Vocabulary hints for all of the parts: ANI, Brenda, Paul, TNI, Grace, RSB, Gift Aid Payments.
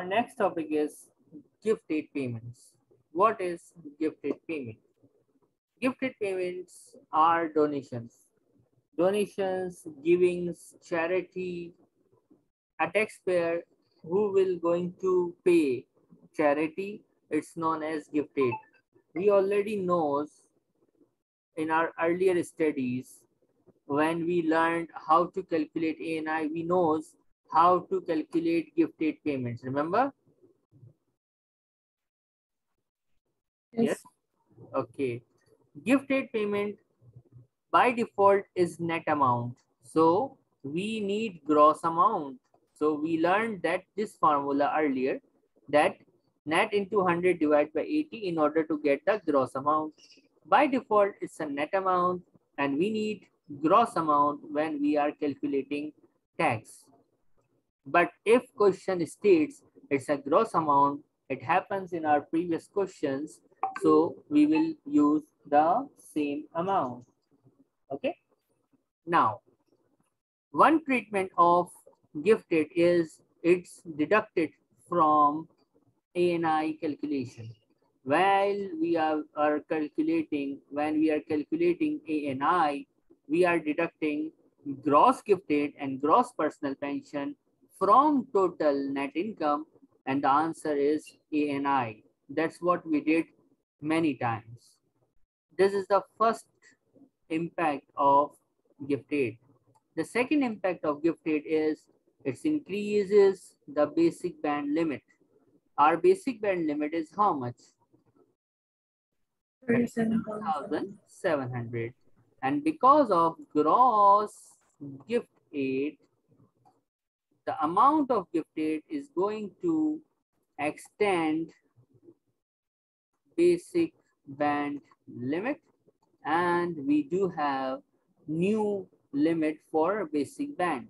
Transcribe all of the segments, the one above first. Our next topic is gift aid payments. What is gift aid payment? Gift aid payments are donations. Donations, givings, charity. A taxpayer who will going to pay charity, it's known as gift aid. We already knows in our earlier studies, when we learned how to calculate ANI, we knows how to calculate gift aid payments. Remember? Yes. Okay. Gift aid payment by default is net amount. So we need gross amount. So we learned that this formula earlier, that net into 100 divided by 80 in order to get the gross amount. By default, it's a net amount and we need gross amount when we are calculating tax. But if question states it's a gross amount, it happens in our previous questions. So we will use the same amount. Okay. Now, one treatment of gift aid is it's deducted from ANI calculation. When we are calculating ANI, we are deducting gross gift aid and gross personal pension from total net income, and the answer is ANI. That's what we did many times. This is the first impact of gift aid. The second impact of gift aid is it increases the basic band limit. Our basic band limit is how much? 37,700. And because of gross gift aid, the amount of gift aid is going to extend basic band limit, and we do have new limit for basic band.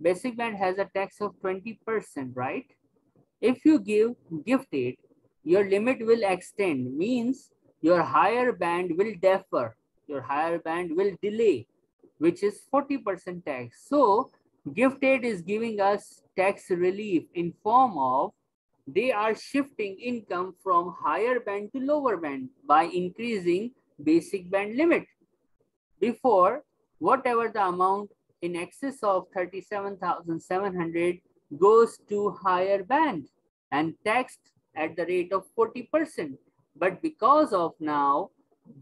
Basic band has a tax of 20%, right? If you give gift aid, your limit will extend, means your higher band will defer, your higher band will delay, which is 40% tax. So gift aid is giving us tax relief in form of they are shifting income from higher band to lower band by increasing basic band limit. Before, whatever the amount in excess of 37,700 goes to higher band and taxed at the rate of 40%. But because of now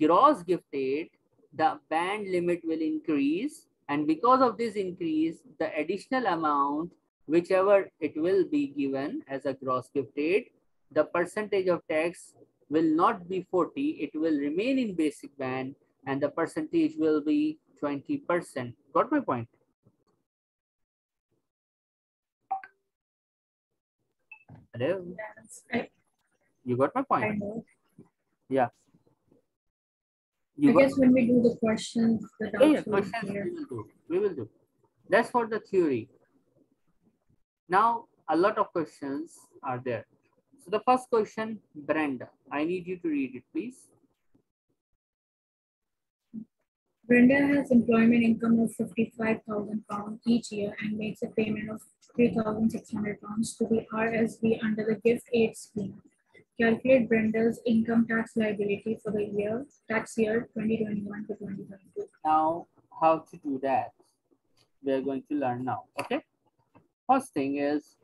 gross gift aid, the band limit will increase. And because of this increase, the additional amount, whichever it will be given as a gross gift aid, the percentage of tax will not be 40, it will remain in basic band and the percentage will be 20%. Got my point? Hello? You got my point? I know. Yeah. I guess when we do the questions, we will do. That's for the theory. Now, a lot of questions are there. So the first question, Brenda, I need you to read it, please. Brenda has employment income of £55,000 each year and makes a payment of £3,600 to the RSB under the Gift Aid scheme. Calculate Brenda's income tax liability for the year, tax year 2021 to 2022. Now, how to do that? We are going to learn now, okay? First thing is,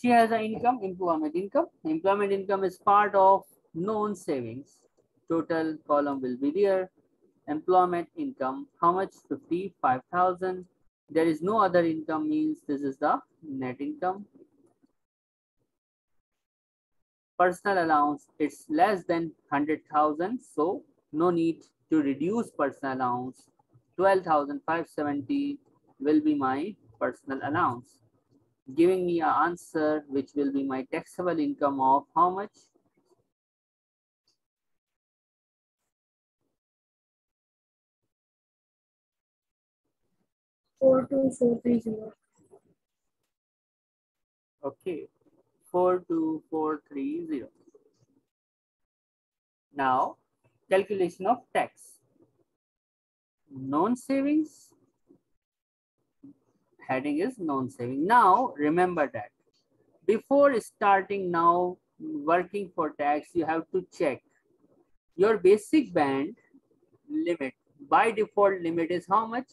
she has an income, employment income. Employment income is part of known savings. Total column will be there. Employment income, how much? 55,000. There is no other income, means this is the net income. Personal allowance, it's less than 100,000, so no need to reduce personal allowance. 12,570 will be my personal allowance, giving me an answer which will be my taxable income of how much? 42430. Okay. 42430. Now, calculation of tax. Known savings. Heading is known saving. Now, remember that before starting now working for tax, you have to check your basic band limit. By default limit is how much?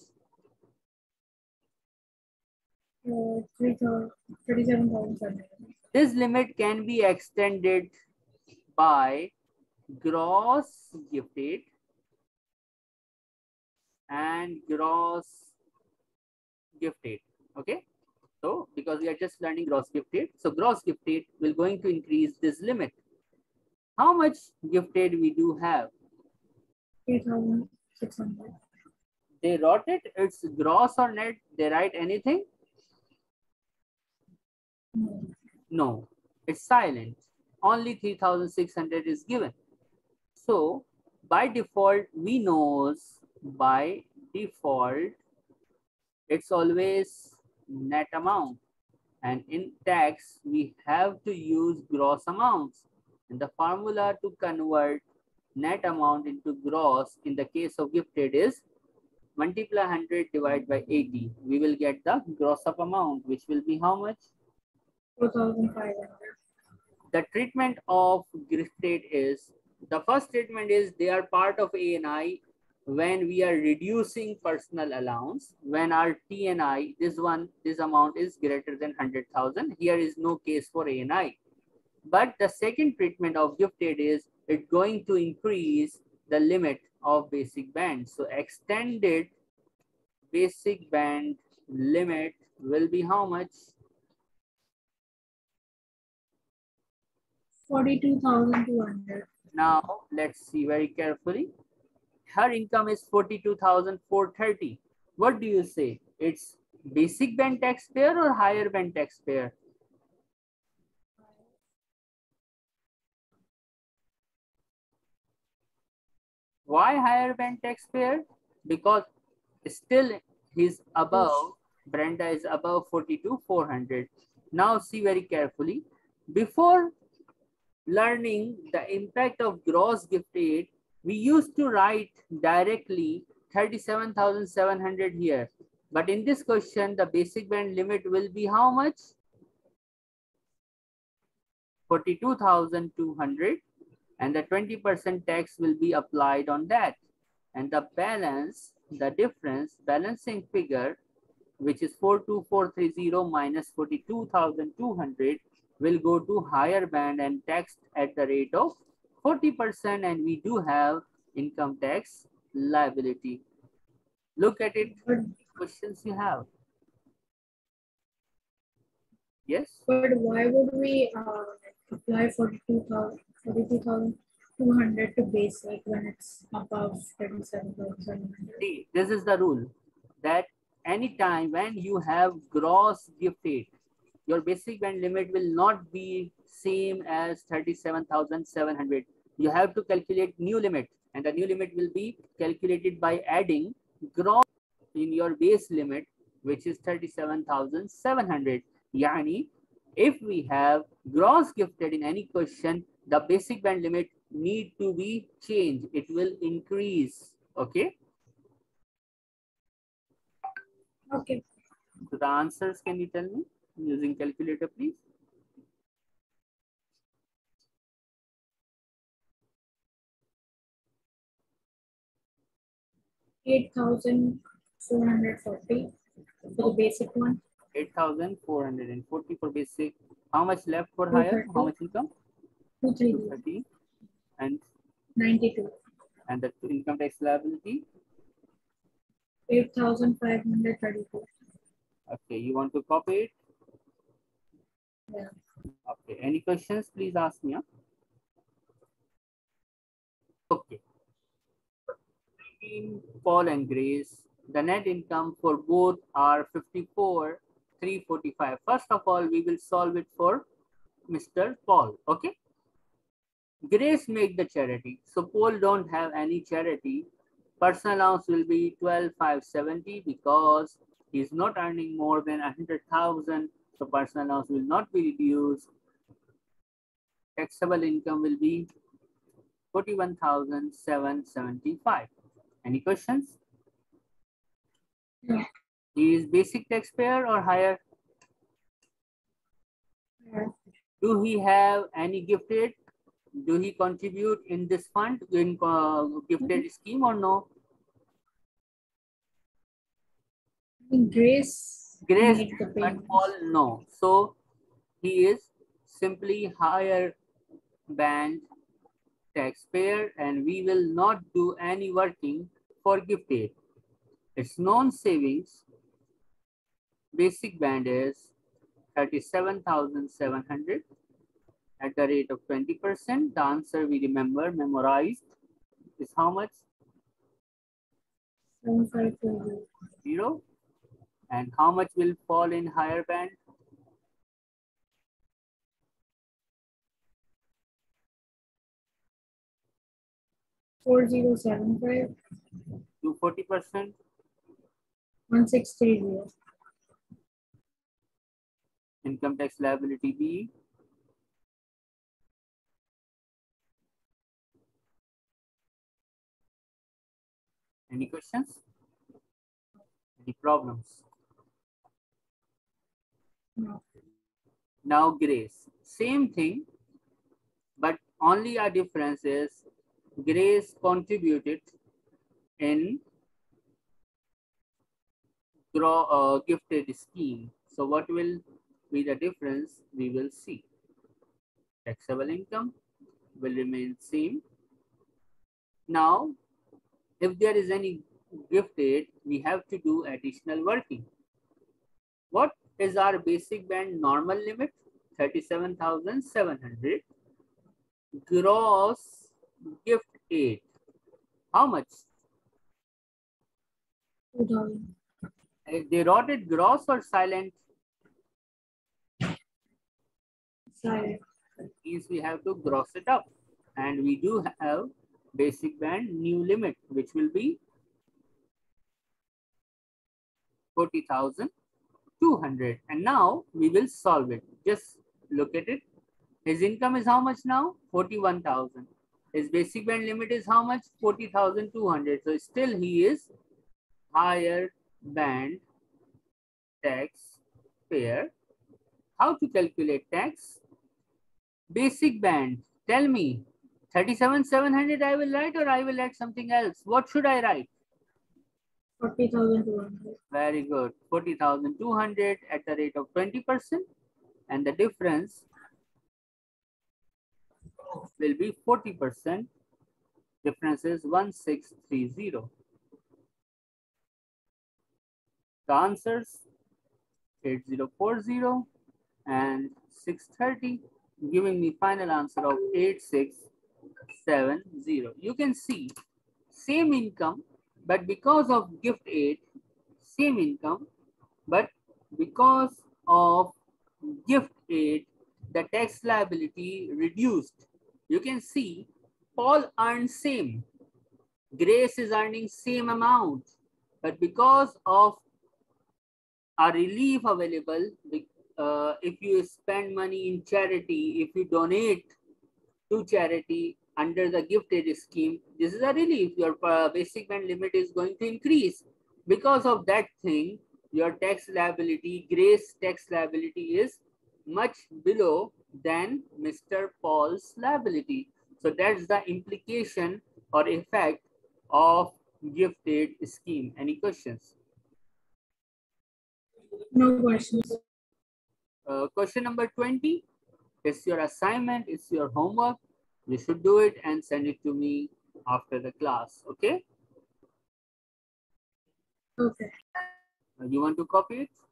37,700. This limit can be extended by gross gift aid and gross gift aid. Okay, so because we are just learning gross gift aid, so gross gift aid will going to increase this limit. How much gift aid we do have? 8,600. They wrote it. It's gross or net? They write anything? No, it's silent. Only 3,600 is given. So by default, we know by default, it's always net amount. And in tax, we have to use gross amounts. And the formula to convert net amount into gross in the case of gift aid is multiply 100 divided by 80. We will get the gross up amount, which will be how much? 4,500. The treatment of gift aid is, the first treatment is they are part of ANI when we are reducing personal allowance. When our TNI, this amount is greater than 100,000. Here is no case for ANI. But the second treatment of gift aid is it's going to increase the limit of basic band. So extended basic band limit will be how much? 42,200. Now let's see very carefully. Her income is 42,430. What do you say? It's basic band taxpayer or higher band taxpayer? Why higher band taxpayer? Because still he's above, Brenda is above 42,400. Now see very carefully. Before learning the impact of gross gift aid, we used to write directly 37,700 here. But in this question, the basic band limit will be how much? 42,200. And the 20% tax will be applied on that. And the balance, the difference, balancing figure, which is 42,430 minus 42,200 will go to higher band and taxed at the rate of 40%. And we do have income tax liability. Look at it. Questions you have? Yes? But why would we apply 42,200 to basic when it's above 37,700? See, this is the rule that anytime when you have gross gift aid, your basic band limit will not be same as 37,700. You have to calculate new limit, and the new limit will be calculated by adding gross in your base limit, which is 37,700. Yani, if we have gross gift aid in any question, the basic band limit need to be changed. It will increase. Okay. Okay. So the answers, can you tell me using calculator, please? $8,440 for the basic one. 8,440 for basic. How much left for higher? How much income? 230 and 92. And the income tax liability? 8,534. Okay, you want to copy it? Yeah. Okay, any questions, please ask me. Huh? Okay. Paul and Grace, the net income for both are 54,345. First of all, we will solve it for Mr. Paul. Okay. Grace make the charity. So Paul don't have any charity. Personal allowance will be 12,570 because he's not earning more than 100,000. So personal allowance will not be reduced. Taxable income will be 41,775. Any questions? No. He is basic taxpayer or higher? Do he have any gift aid? Do he contribute in this fund, in gift aid scheme or no? Grace, but Paul no. So he is simply higher band taxpayer, and we will not do any working for gift aid. Its non-savings basic band is 37,700 at the rate of 20%. The answer we remember, memorized, is how much? 0. And how much will fall in higher band? 4075. To 40%? 1630. Income tax liability B. Any questions? Any problems? No. Now Grace. Same thing, but only a difference is Grace contributed in gift aid scheme. So what will be the difference? We will see. Taxable income will remain same. Now, if there is any gift aid, we have to do additional working. What is our basic band normal limit? 37,700. Gross gift aid, how much? They wrote it gross or silent? Silent. Means we have to gross it up. And we do have basic band new limit, which will be 40,200. And now we will solve it. Just look at it. His income is how much now? 41,000. His basic band limit is how much? 40,200. So still he is higher band taxpayer. How to calculate tax? Basic band. Tell me, 37,700 I will write, or I will add something else. What should I write? 40,200. Very good. 40,200 at the rate of 20%. And the difference will be 40%. Difference is 1630. The answers 8040 and 630, giving me final answer of 8670. You can see same income, but because of gift aid, same income, but because of gift aid, the tax liability reduced. You can see Paul earned same. Grace is earning same amount, but because of a relief available, if you spend money in charity, if you donate to charity under the gift aid scheme, this is a relief. Your basic band limit is going to increase. Because of that thing, your tax liability, Grace tax liability, is much below than Mr. Paul's liability. So that's the implication or effect of gift aid scheme. Any questions? No questions. Question number 20. It's your assignment. It's your homework. You should do it and send it to me after the class. Okay? Okay. You want to copy it?